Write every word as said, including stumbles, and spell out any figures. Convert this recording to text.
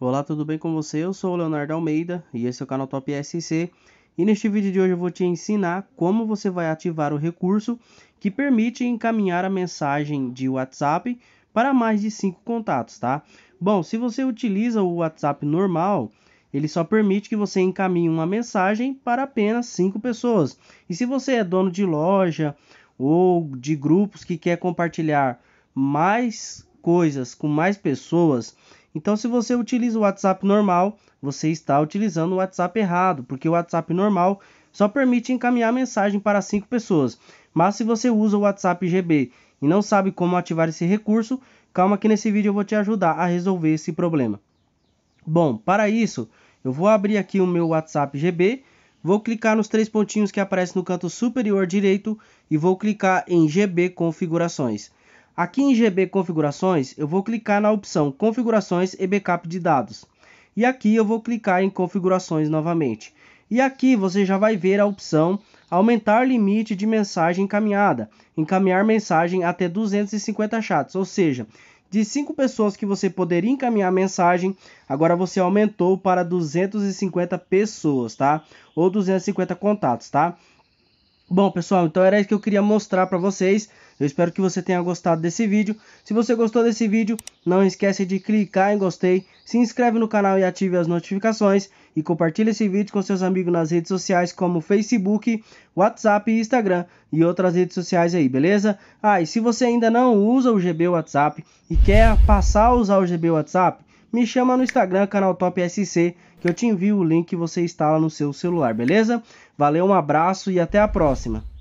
Olá, tudo bem com você? Eu sou o Leonardo Almeida e esse é o canal Top S C. E neste vídeo de hoje eu vou te ensinar como você vai ativar o recurso que permite encaminhar a mensagem de WhatsApp para mais de cinco contatos, tá? Bom, se você utiliza o WhatsApp normal, ele só permite que você encaminhe uma mensagem para apenas cinco pessoas. E se você é dono de loja ou de grupos que quer compartilhar mais coisas com mais pessoas, então, se você utiliza o WhatsApp normal, você está utilizando o WhatsApp errado, porque o WhatsApp normal só permite encaminhar mensagem para cinco pessoas. Mas se você usa o WhatsApp G B e não sabe como ativar esse recurso, calma que nesse vídeo eu vou te ajudar a resolver esse problema. Bom, para isso, eu vou abrir aqui o meu WhatsApp G B, vou clicar nos três pontinhos que aparecem no canto superior direito e vou clicar em G B Configurações. Aqui em G B Configurações, eu vou clicar na opção Configurações e Backup de Dados. E aqui eu vou clicar em Configurações novamente. E aqui você já vai ver a opção Aumentar limite de mensagem encaminhada. Encaminhar mensagem até duzentos e cinquenta chats, ou seja, de cinco pessoas que você poderia encaminhar mensagem, agora você aumentou para duzentas e cinquenta pessoas, tá? Ou duzentos e cinquenta contatos, tá? Bom, pessoal, então era isso que eu queria mostrar para vocês. Eu espero que você tenha gostado desse vídeo. Se você gostou desse vídeo, não esquece de clicar em gostei, se inscreve no canal e ative as notificações e compartilhe esse vídeo com seus amigos nas redes sociais como Facebook, WhatsApp, Instagram e outras redes sociais aí, beleza? Ah, e se você ainda não usa o G B WhatsApp e quer passar a usar o G B WhatsApp, me chama no Instagram, canal Top S C, que eu te envio o link que você instala no seu celular, beleza? Valeu, um abraço e até a próxima!